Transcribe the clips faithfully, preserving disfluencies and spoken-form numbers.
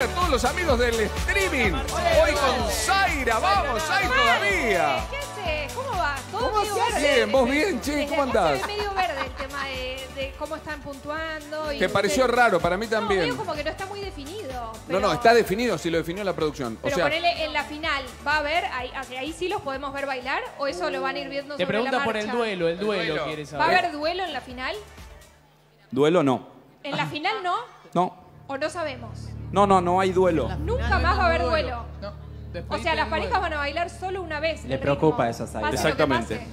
A todos los amigos del streaming, hoy con Zaira, vamos, hay todavía. ¿Qué haces? ¿Cómo va? ¿Todo ¿Cómo estás? Bien, vos bien, che, ¿cómo andás? Estoy medio verde el tema de, de cómo están puntuando. Y ¿te pareció usted... raro? Para mí también. No, medio como que no está muy definido. Pero... No, no, está definido, si lo definió la producción. Pero o sea... ponele en la final, ¿va a haber, ahí, ahí sí los podemos ver bailar o eso lo van a ir viendo sobre la marcha? Te pregunta por el duelo, el duelo, el duelo. ¿Quieres saber? ¿Va a haber duelo en la final? Duelo no. ¿En la final no? No. ¿O no sabemos? No, no, no hay duelo. Nunca más va a haber duelo. No, o sea, las parejas van a bailar solo una vez. Le preocupa eso a Zaira. Exactamente.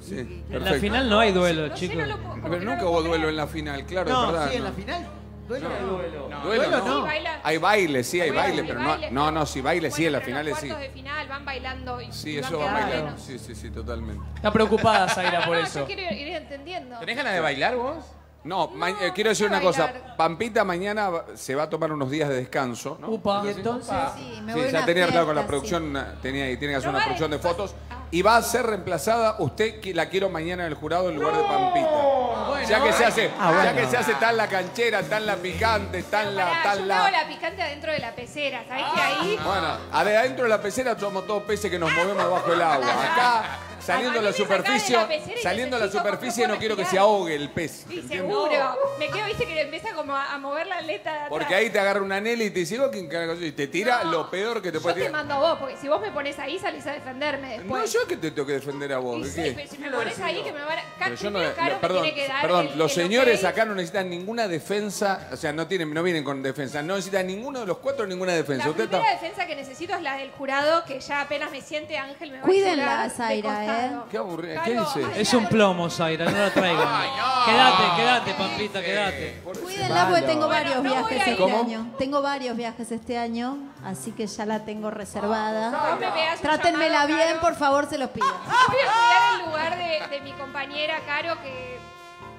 Sí, en la final no hay duelo, no, chicos. No pero nunca no hubo duelo en la final, claro, no, es verdad. Sí, en no. la final. Duelo no. Duelo. No, duelo no. no. Sí, baila, hay baile, sí, hay baile, pero no, no, no, si baile, bueno, sí, en la final sí. Los de final van bailando. Y sí, eso van bailando. Sí, sí, sí, totalmente. Está preocupada Zaira por eso. No, yo quiero ir entendiendo. ¿Tenés ganas de bailar vos? No, no eh, quiero decir una cosa. Pampita mañana se va a tomar unos días de descanso, ¿no? Upa. Entonces, entonces sí, me voy sí, ya tenía hablado con la producción, sí. tenía, tiene que hacer no una vale, producción de fotos. Ah. Y va a ser reemplazada, usted la quiero mañana en el jurado en lugar no. de Pampita. Bueno, ya que se hace, ah, bueno. ya que se hace tan la canchera, tan la picante, tan pará, la... Tan yo la... la picante adentro de la pecera, ¿sabés ah. que ahí? Bueno, adentro de la pecera somos todos peces que nos movemos bajo el agua. Acá... Saliendo a la superficie, la saliendo a la superficie no quiero que se ahogue el pez. Sí, seguro. No. Me quedo, viste, que empieza como a, a mover la aleta de atrás. Porque ahí te agarra una Nelly y te dice, y te tira no, lo peor que te puede tirar. Yo te mando a vos, porque si vos me pones ahí, salís a defenderme después. No, yo que te tengo que defender a vos. Sí, pero si me pones ahí, que me van a... Yo no, caro perdón, que tiene que dar perdón el, los el señores okay. acá no necesitan ninguna defensa, o sea, no tienen, no vienen con defensa. No necesitan ninguno de los cuatro ninguna defensa. La Usted primera está... defensa que necesito es la del jurado, que ya apenas me siente Ángel me va Cuídenla, a Zaira, eh. Qué aburrido. ¿Qué dice? Es un plomo, Zaira, no la traigan. No. Quédate, quédate, Pampita, quédate. Cuídenla porque tengo varios bueno, no viajes este ¿Cómo? año. Tengo varios viajes este año, así que ya la tengo reservada. No, no. Trátenmela llamado, bien, Caro. Por favor, se los pido. Voy a cuidar el lugar de, de mi compañera, Caro, que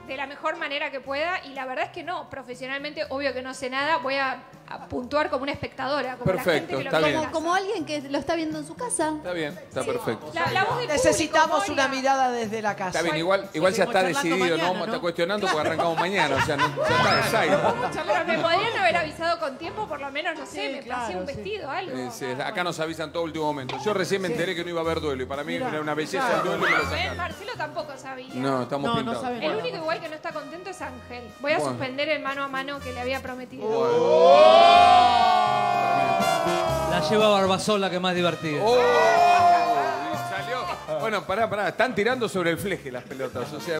de la mejor manera que pueda. Y la verdad es que no, profesionalmente, obvio que no sé nada, voy a... a puntuar como una espectadora, como perfecto, la gente que lo está bien. Como, como alguien que lo está viendo en su casa. Está bien, está sí. perfecto. La, la voz necesitamos público, una mirada desde la casa. Está bien, igual, igual ya está decidido, mañana, ¿no? ¿no? Está cuestionando porque arrancamos mañana, o sea, no, ya está exacto. Pero me podrían haber avisado con tiempo, por lo menos, no sé, sí, me claro, pasé un sí. vestido, algo. Sí, sí. Acá nos avisan todo último momento. Yo recién me enteré sí. que no iba a haber duelo y para mí Mira, era una belleza claro. el duelo y me lo sacaron. Marcelo tampoco sabía. No, estamos no, pintados. No el único igual que no está contento es Ángel. Voy a suspender el mano a mano que le había prometido. La lleva Barbasola, que más divertida. Oh, salió. Bueno, pará, pará. Están tirando sobre el fleje las pelotas. O sea,